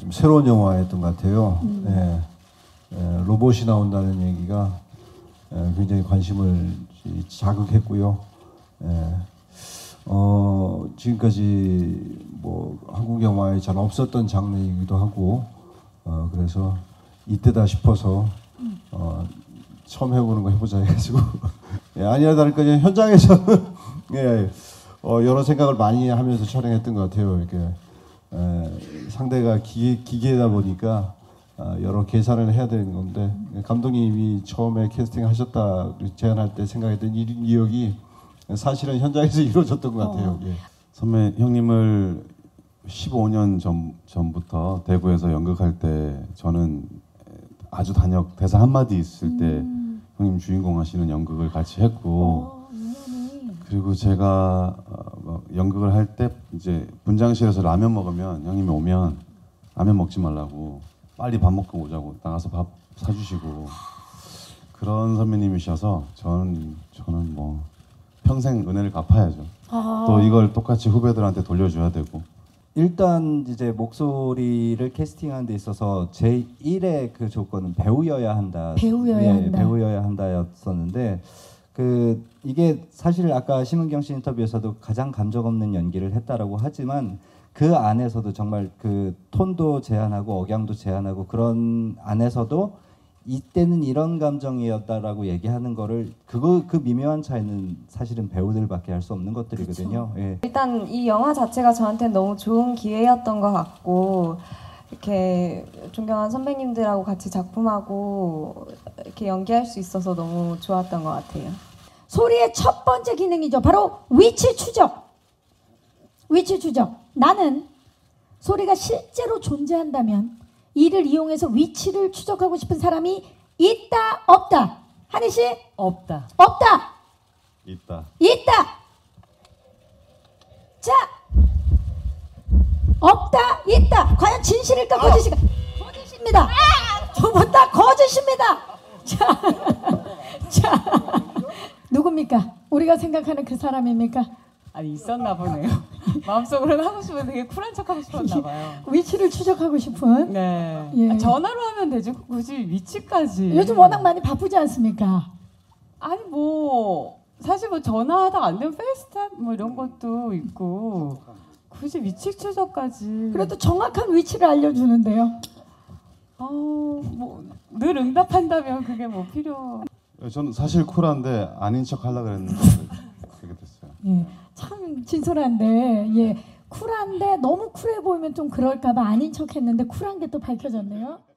좀 새로운 영화였던 것 같아요. 예, 로봇이 나온다는 얘기가 굉장히 관심을 자극했고요. 예, 지금까지 뭐 한국 영화에 잘 없었던 장르이기도 하고, 그래서 이때다 싶어서 처음 해보는 거 해보자 해가지고 예, 아니라 다를까 현장에서는 예, 여러 생각을 많이 하면서 촬영했던 것 같아요. 이렇게. 상대가 기계다 보니까 여러 계산을 해야 되는 건데, 감독님이 처음에 캐스팅 하셨다 제안할 때 생각했던 이력이 사실은 현장에서 이루어졌던 것 같아요. 예. 선배 형님을 15년 전부터 대구에서 연극할 때 저는 아주 단역 대사 한마디 있을 때 형님 주인공 하시는 연극을 같이 했고, 그리고 제가 연극을 할 때 이제 분장실에서 라면 먹으면 형님이 오면 라면 먹지 말라고 빨리 밥 먹고 오자고 나가서 밥 사주시고 그런 선배님이셔서 저는 뭐 평생 은혜를 갚아야죠. 아. 또 이걸 똑같이 후배들한테 돌려줘야 되고. 일단 이제 목소리를 캐스팅하는 데 있어서 제 1의 그 조건은 배우여야 한다였었는데. 이게 사실 아까 심은경 씨 인터뷰에서도 가장 감정 없는 연기를 했다라고 하지만 그 안에서도 정말 그 톤도 제한하고 억양도 제한하고 그런 안에서도 이때는 이런 감정이었다라고 얘기하는 거를 그 미묘한 차이는 사실은 배우들밖에 할 수 없는 것들이거든요. 예. 일단 이 영화 자체가 저한테는 너무 좋은 기회였던 것 같고, 이렇게 존경한 선배님들하고 같이 작품하고 이렇게 연기할 수 있어서 너무 좋았던 것 같아요. 소리의 첫 번째 기능이죠. 바로 위치 추적. 위치 추적. 나는 소리가 실제로 존재한다면 이를 이용해서 위치를 추적하고 싶은 사람이 있다, 없다. 한희 씨? 없다. 없다. 있다. 있다. 자. 없다, 있다. 과연 진실일까, 거짓일까? 거짓입니다. 두 분 다 거짓입니다. 자, 누굽니까? 우리가 생각하는 그 사람입니까? 아니, 있었나 보네요. 마음속으로는 하고 싶은, 되게 쿨한 척 하고 싶었나 봐요. 위치를 추적하고 싶은? 네. 예. 아, 전화로 하면 되죠. 굳이 위치까지. 요즘 워낙 많이 바쁘지 않습니까? 아니, 뭐 사실 뭐 전화하다 안 되면 페이스타임 뭐 이런 것도 있고. 굳이 위치 추적까지. 그래도 정확한 위치를 알려주는데요. 뭐 늘 응답한다면 그게 뭐 필요. 저는 사실 쿨한데 아닌 척 하려고 그랬는데 그렇게 됐어요. 예, 참 진솔한데, 예, 쿨한데 너무 쿨해 보이면 좀 그럴까봐 아닌 척했는데 쿨한 게 또 밝혀졌네요.